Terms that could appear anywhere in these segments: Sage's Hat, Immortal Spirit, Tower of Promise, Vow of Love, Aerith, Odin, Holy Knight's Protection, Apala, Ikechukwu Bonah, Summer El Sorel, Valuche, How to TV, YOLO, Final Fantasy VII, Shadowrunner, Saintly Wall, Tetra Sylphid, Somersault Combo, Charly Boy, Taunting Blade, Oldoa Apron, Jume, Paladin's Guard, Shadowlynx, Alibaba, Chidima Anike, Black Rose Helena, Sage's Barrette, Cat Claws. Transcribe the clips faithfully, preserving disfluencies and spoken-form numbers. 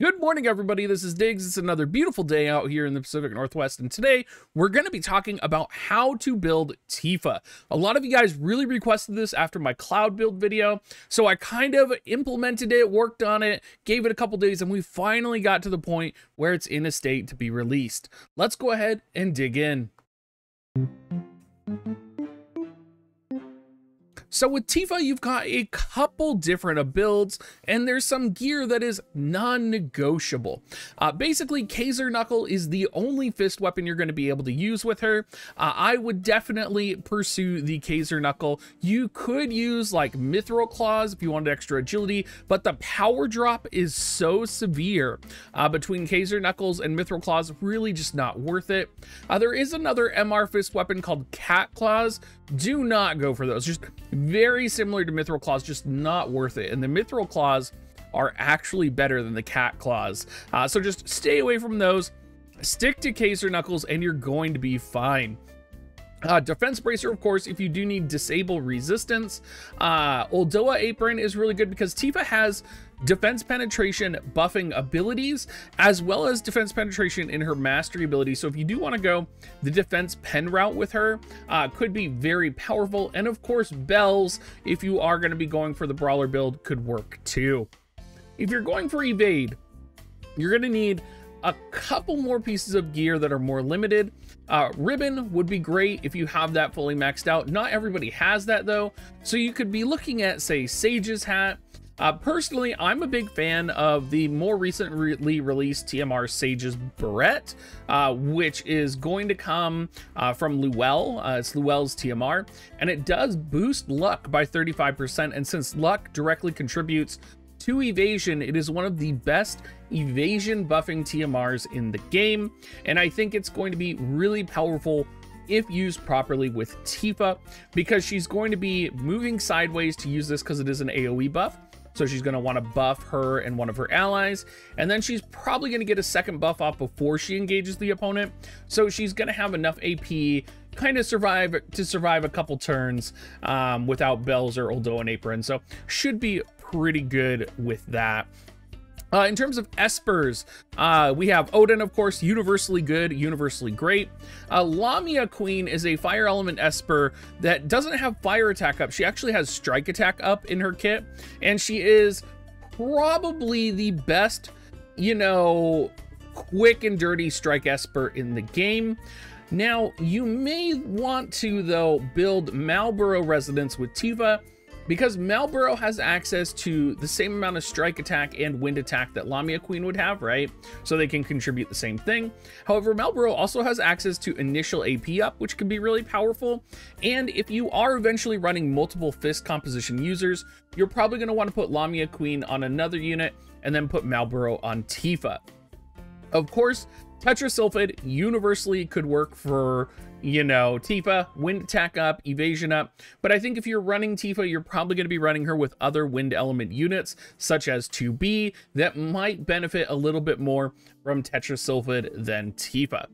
Good morning, everybody. This is Diggs. It's another beautiful day out here in the Pacific Northwest, and today we're going to be talking about how to build Tifa. A lot of you guys really requested this after my cloud build video, so I kind of implemented it, worked on it, gave it a couple days, and we finally got to the point where it's in a state to be released. Let's go ahead and dig in. So with Tifa, you've got a couple different builds, and there's some gear that is non-negotiable. Uh, basically, Kaizer Knuckle is the only fist weapon you're going to be able to use with her. Uh, I would definitely pursue the Kaizer Knuckle. You could use like Mithril Claws if you wanted extra agility, but the power drop is so severe uh, between Kaizer Knuckles and Mithril Claws, really just not worth it. Uh, there is another M R fist weapon called Cat Claws. Do not go for those. Just very similar to Mithril Claws, just not worth it. And the Mithril Claws are actually better than the Cat Claws. Uh, so just stay away from those. Stick to Kaizer Knuckles and you're going to be fine. Uh, Defense Bracer, of course, if you do need disable resistance. Uh, Oldoa Apron is really good because Tifa has defense penetration buffing abilities as well as defense penetration in her mastery ability. So if you do want to go the defense pen route with her, uh, could be very powerful. And of course, Bells, if you are going to be going for the Brawler build, could work too. If you're going for Evade, you're going to need a couple more pieces of gear that are more limited. Uh, ribbon would be great if you have that fully maxed out. Not everybody has that though. So you could be looking at, say, Sage's Hat. Uh, personally, I'm a big fan of the more recently released T M R Sage's Barrette, uh, which is going to come uh, from Luwell. Uh, it's Luwell's T M R, and it does boost luck by thirty-five percent. And since luck directly contributes to evasion, it is one of the best evasion buffing T M Rs in the game, and I think it's going to be really powerful if used properly with Tifa, because she's going to be moving sideways to use this because it is an AoE buff. So she's going to want to buff her and one of her allies, and then she's probably going to get a second buff off before she engages the opponent. So she's going to have enough A P kind of survive to survive a couple turns um, without Bells or Oldoa and Apron. So should be pretty good with that. Uh, in terms of espers, uh, we have Odin, of course, universally good, universally great. Uh, Lamia Queen is a fire element esper that doesn't have fire attack up. She actually has strike attack up in her kit, and she is probably the best, you know, quick and dirty strike esper in the game. Now, you may want to, though, build Malboro residents with Tifa, because Malboro has access to the same amount of strike attack and wind attack that Lamia Queen would have, right? So they can contribute the same thing. However, Malboro also has access to initial A P up, which can be really powerful. And if you are eventually running multiple fist composition users, you're probably going to want to put Lamia Queen on another unit and then put Malboro on Tifa. Of course, Tetra Sylphid universally could work for, you know, Tifa, wind attack up, evasion up. But I think if you're running Tifa, you're probably going to be running her with other wind element units, such as two B, that might benefit a little bit more from Tetra Sylphid than Tifa.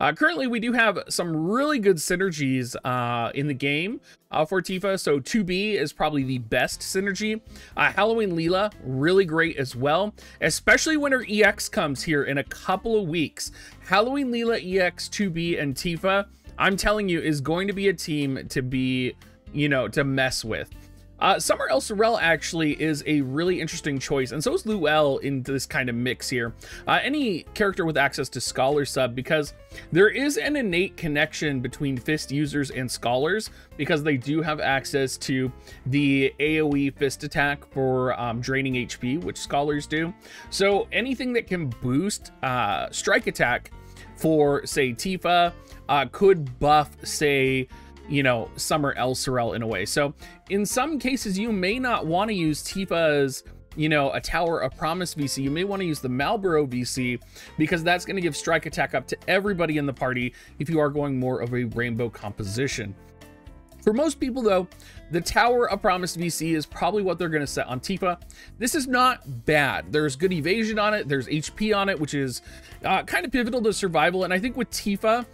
Uh, currently, we do have some really good synergies uh, in the game uh, for Tifa. So two B is probably the best synergy. Uh, Halloween Lila, really great as well, especially when her E X comes here in a couple of weeks. Halloween Lila, E X, two B, and Tifa, I'm telling you, is going to be a team to be, you know, to mess with. Uh, Summer El Sorel actually is a really interesting choice, and so is Luwell in this kind of mix here. Uh, any character with access to Scholar sub, because there is an innate connection between fist users and Scholars, because they do have access to the AoE fist attack for um, draining H P, which Scholars do. So anything that can boost uh, strike attack for, say, Tifa uh, could buff, say, you know, Summer El Sorel in a way. So in some cases, you may not want to use Tifa's, you know, a Tower of Promise V C. You may want to use the Malboro V C, because that's going to give strike attack up to everybody in the party if you are going more of a rainbow composition. For most people, though, the Tower of Promise V C is probably what they're going to set on Tifa. This is not bad. There's good evasion on it. There's H P on it, which is uh, kind of pivotal to survival. And I think with Tifa,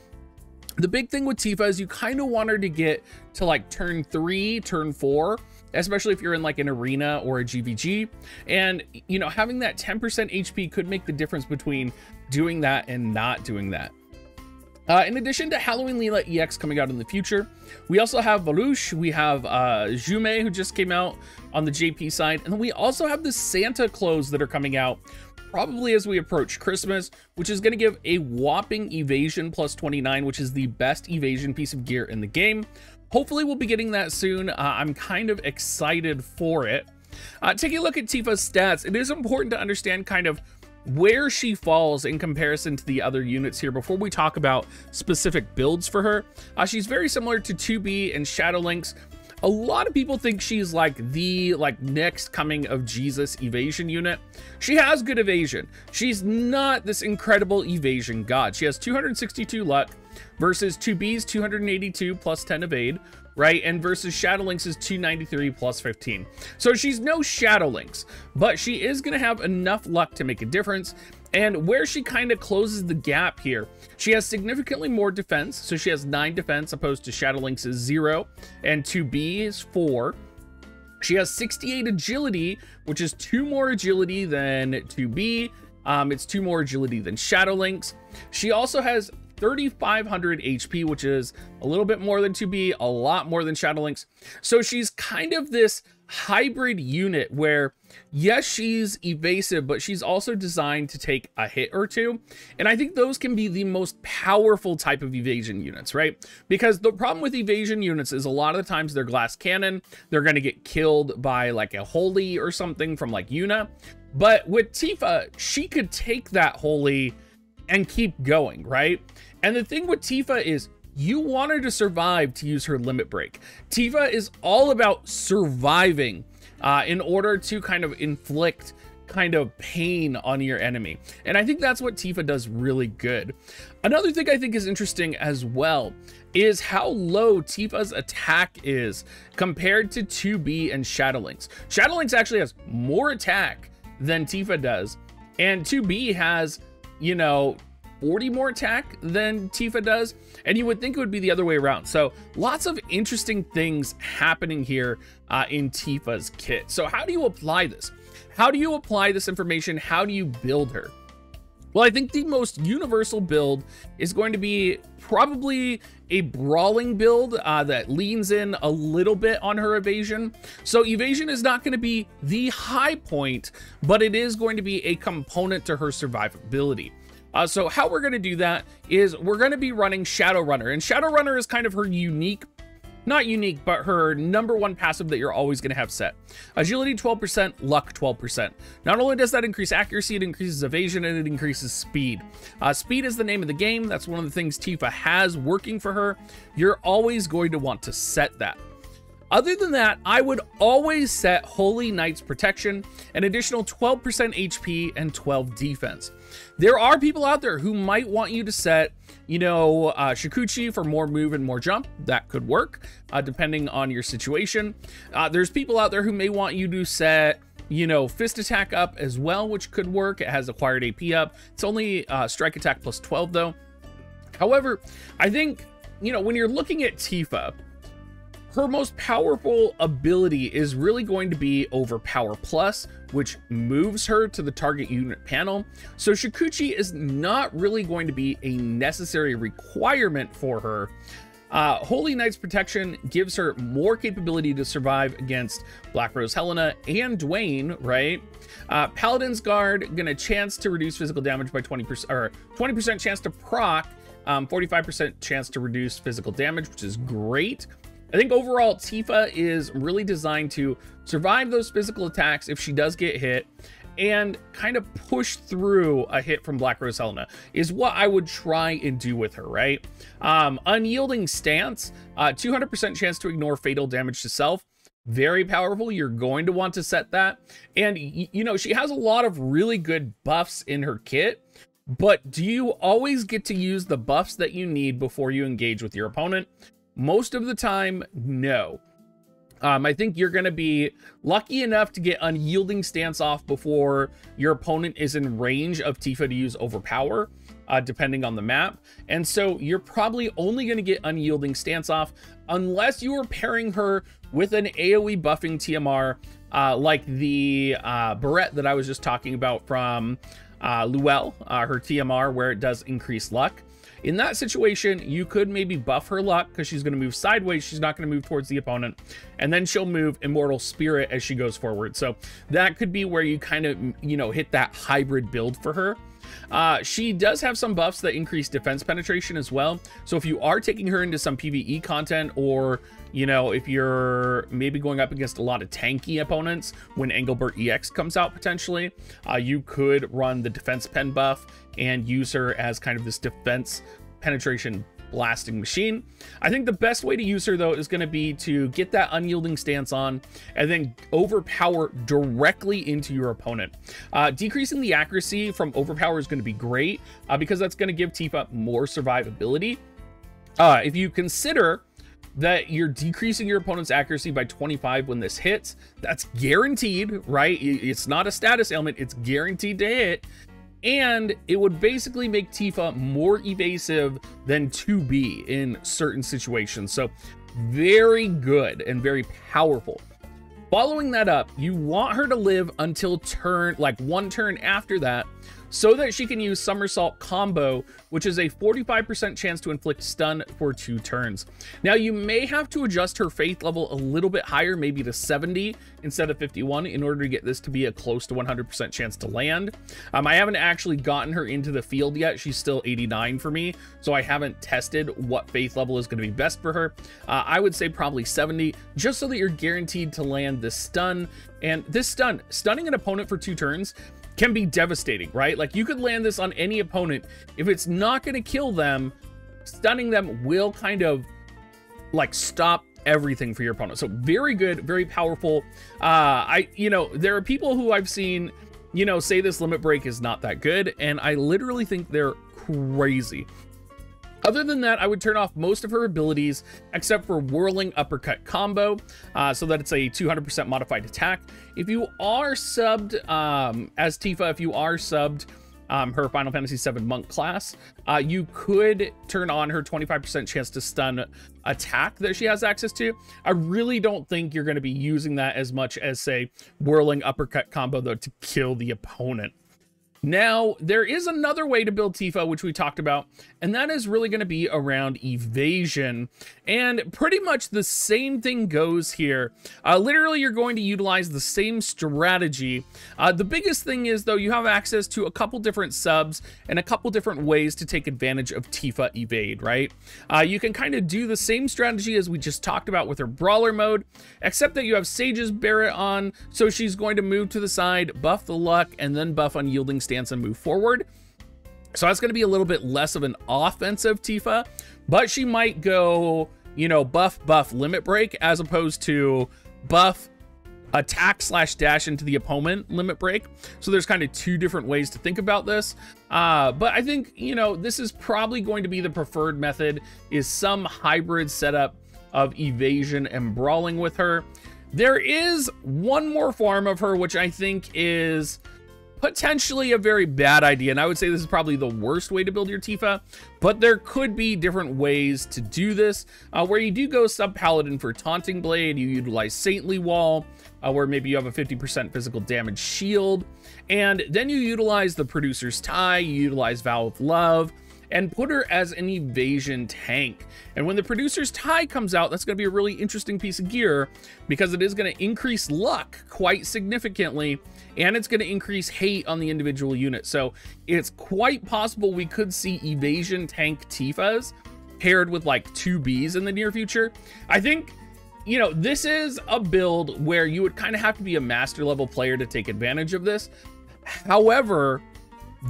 the big thing with Tifa is you kind of want her to get to like turn three, turn four, especially if you're in like an arena or a G V G. And, you know, having that ten percent H P could make the difference between doing that and not doing that. Uh, in addition to Halloween Lila E X coming out in the future, we also have Valuche, we have uh, Jume, who just came out on the J P side, and then we also have the Santa clothes that are coming out probably as we approach Christmas, which is going to give a whopping evasion plus twenty-nine, which is the best evasion piece of gear in the game. Hopefully we'll be getting that soon. Uh, I'm kind of excited for it. Uh, taking a look at Tifa's stats, it is important to understand kind of where she falls in comparison to the other units here before we talk about specific builds for her. Uh, she's very similar to two B and Shadowlynx. A lot of people think she's like the like next coming of Jesus evasion unit. She has good evasion. She's not this incredible evasion god. She has two hundred sixty-two luck versus two B's two hundred eighty-two plus ten evade, right? And versus Shadowlynx's two ninety-three plus fifteen. So she's no Shadowlynx, but she is going to have enough luck to make a difference. And where she kind of closes the gap here, she has significantly more defense. So she has nine defense opposed to Shadowlynx's zero and two B's four. She has sixty-eight agility, which is two more agility than two B. Um, it's two more agility than Shadowlynx. She also has thirty-five hundred H P, which is a little bit more than two B, a lot more than Shadowlynx. So she's kind of this hybrid unit where, yes, she's evasive, but she's also designed to take a hit or two. And I think those can be the most powerful type of evasion units, right? Because the problem with evasion units is a lot of the times they're glass cannon. They're going to get killed by like a holy or something from like Yuna. But with Tifa, she could take that holy and keep going, right? And the thing with Tifa is you want her to survive to use her limit break. Tifa is all about surviving uh, in order to kind of inflict kind of pain on your enemy. And I think that's what Tifa does really good. Another thing I think is interesting as well is how low Tifa's attack is compared to two B and Shadowlynx. Shadowlynx actually has more attack than Tifa does, and two B has, you know, forty more attack than Tifa does, and you would think it would be the other way around. So lots of interesting things happening here uh, in Tifa's kit. So how do you apply this? How do you apply this information? How do you build her? Well, I think the most universal build is going to be probably a brawling build uh, that leans in a little bit on her evasion. So evasion is not going to be the high point, but it is going to be a component to her survivability. Uh, so how we're going to do that is we're going to be running Shadowrunner, and Shadowrunner is kind of her unique, not unique, but her number one passive that you're always going to have set. Agility twelve percent, luck twelve percent. Not only does that increase accuracy, it increases evasion and it increases speed. Uh, speed is the name of the game. That's one of the things Tifa has working for her. You're always going to want to set that. Other than that, I would always set Holy Knight's Protection, an additional twelve percent H P and twelve defense. There are people out there who might want you to set, you know, uh, Shikuchi for more move and more jump. That could work, uh, depending on your situation. Uh, there's people out there who may want you to set, you know, fist attack up as well, which could work. It has acquired A P up. It's only uh, strike attack plus twelve though. However, I think, you know, when you're looking at Tifa, her most powerful ability is really going to be over Power Plus, which moves her to the target unit panel. So Shikuchi is not really going to be a necessary requirement for her. Uh, Holy Knight's Protection gives her more capability to survive against Black Rose Helena and Dwayne, right? Uh, Paladin's Guard, gonna chance to reduce physical damage by twenty percent, or twenty percent chance to proc, um, forty-five percent chance to reduce physical damage, which is great. I think overall, Tifa is really designed to survive those physical attacks if she does get hit and kind of push through a hit from Black Rose Helena is what I would try and do with her, right? Um, Unyielding Stance, uh, two hundred percent chance to ignore fatal damage to self. Very powerful. You're going to want to set that. And, you know, she has a lot of really good buffs in her kit. But do you always get to use the buffs that you need before you engage with your opponent? Most of the time, no. Um, I think you're going to be lucky enough to get Unyielding Stance off before your opponent is in range of Tifa to use Overpower, uh, depending on the map. And so you're probably only going to get Unyielding Stance off unless you are pairing her with an AoE buffing T M R, uh, like the uh, Barrette that I was just talking about from uh, Luwell, uh, her T M R, where it does increase luck. In that situation, you could maybe buff her luck because she's going to move sideways. She's not going to move towards the opponent. And then she'll move Immortal Spirit as she goes forward. So that could be where you kind of, you know, hit that hybrid build for her. Uh, she does have some buffs that increase defense penetration as well. So if you are taking her into some PvE content, or, you know, if you're maybe going up against a lot of tanky opponents when Engelbert E X comes out potentially, uh, you could run the defense pen buff and use her as kind of this defense penetration blasting machine. I think the best way to use her though is going to be to get that unyielding stance on and then overpower directly into your opponent. Uh, decreasing the accuracy from overpower is going to be great uh, because that's going to give Tifa more survivability. Uh, if you consider that you're decreasing your opponent's accuracy by twenty-five when this hits, that's guaranteed, right? It's not a status ailment, it's guaranteed to hit. And it would basically make Tifa more evasive than two B in certain situations. So very good and very powerful. Following that up, you want her to live until turn, like one turn after that, so that she can use Somersault Combo, which is a forty-five percent chance to inflict stun for two turns. Now, you may have to adjust her faith level a little bit higher, maybe to seventy instead of fifty-one, in order to get this to be a close to one hundred percent chance to land. Um, I haven't actually gotten her into the field yet. She's still eighty-nine for me, so I haven't tested what faith level is going to be best for her. Uh, I would say probably seventy, just so that you're guaranteed to land this stun. And this stun, stunning an opponent for two turns, can be devastating, right? Like, you could land this on any opponent. If it's not going to kill them, stunning them will kind of like stop everything for your opponent. So very good, very powerful. Uh, I, you know, there are people who I've seen, you know, say this limit break is not that good, and I literally think they're crazy. Other than that, I would turn off most of her abilities except for Whirling Uppercut Combo, uh, so that it's a two hundred percent modified attack. If you are subbed um, as Tifa, if you are subbed um, her Final Fantasy seven Monk class, uh, you could turn on her twenty-five percent chance to stun attack that she has access to. I really don't think you're going to be using that as much as, say, Whirling Uppercut Combo, though, to kill the opponent. Now, there is another way to build Tifa, which we talked about, and that is really going to be around evasion. And pretty much the same thing goes here. Uh, literally, you're going to utilize the same strategy. Uh, the biggest thing is, though, you have access to a couple different subs and a couple different ways to take advantage of Tifa evade, right? Uh, you can kind of do the same strategy as we just talked about with her brawler mode, except that you have Sage's Barrette on, so she's going to move to the side, buff the luck, and then buff unyielding stance and move forward. So that's going to be a little bit less of an offensive Tifa, but she might go, you know, buff buff limit break as opposed to buff attack slash dash into the opponent limit break. So there's kind of two different ways to think about this, uh but I think, you know, this is probably going to be the preferred method, is some hybrid setup of evasion and brawling with her. There is one more form of her which I think is potentially a very bad idea, and I would say this is probably the worst way to build your Tifa, but there could be different ways to do this, uh, where you do go sub Paladin for Taunting Blade, you utilize Saintly Wall, uh, where maybe you have a fifty percent physical damage shield, and then you utilize the Producer's Tie, you utilize Vow of Love, and put her as an evasion tank. And when the Producer's Tie comes out, that's going to be a really interesting piece of gear, because it is going to increase luck quite significantly, and it's going to increase hate on the individual unit. So it's quite possible we could see evasion tank Tifas paired with like two Bs in the near future. I think, you know, this is a build where you would kind of have to be a master level player to take advantage of this. However,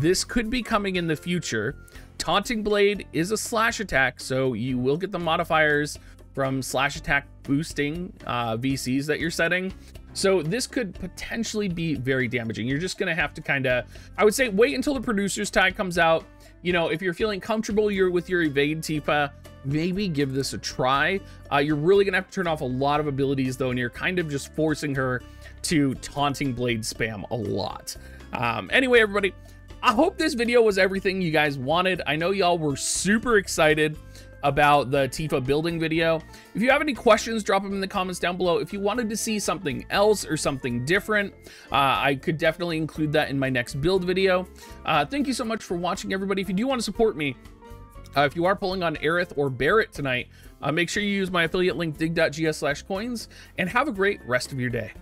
this could be coming in the future. Taunting Blade is a slash attack, so you will get the modifiers from slash attack boosting uh, V Cs that you're setting. So this could potentially be very damaging. You're just going to have to kind of, I would say, wait until the Producer's Tie comes out. You know, if you're feeling comfortable you're with your evade Tifa, maybe give this a try. Uh, you're really going to have to turn off a lot of abilities, though, and you're kind of just forcing her to Taunting Blade spam a lot. Um, anyway, everybody, I hope this video was everything you guys wanted. I know y'all were super excited. about the Tifa building video. If you have any questions, drop them in the comments down below. If you wanted to see something else or something different, uh, I could definitely include that in my next build video. Uh, thank you so much for watching, everybody. If you do want to support me, Uh, if you are pulling on Aerith or Barrett tonight, uh, make sure you use my affiliate link, dig.gs slash coins, and have a great rest of your day.